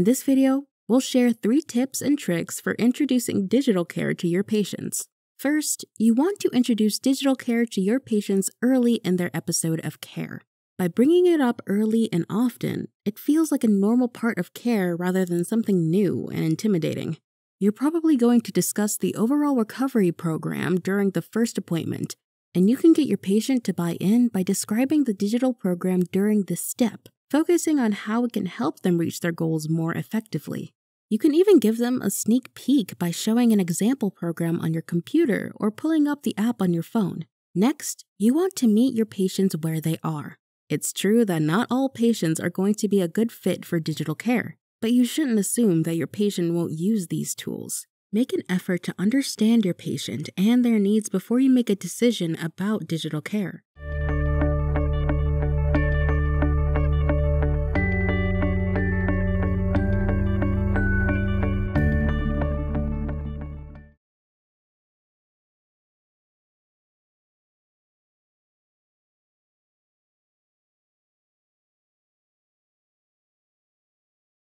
In this video, we'll share 3 tips and tricks for introducing digital care to your patients. First, you want to introduce digital care to your patients early in their episode of care. By bringing it up early and often, it feels like a normal part of care rather than something new and intimidating. You're probably going to discuss the overall recovery program during the first appointment, and you can get your patient to buy in by describing the digital program during this step, focusing on how it can help them reach their goals more effectively. You can even give them a sneak peek by showing an example program on your computer or pulling up the app on your phone. Next, you want to meet your patients where they are. It's true that not all patients are going to be a good fit for digital care, but you shouldn't assume that your patient won't use these tools. Make an effort to understand your patient and their needs before you make a decision about digital care.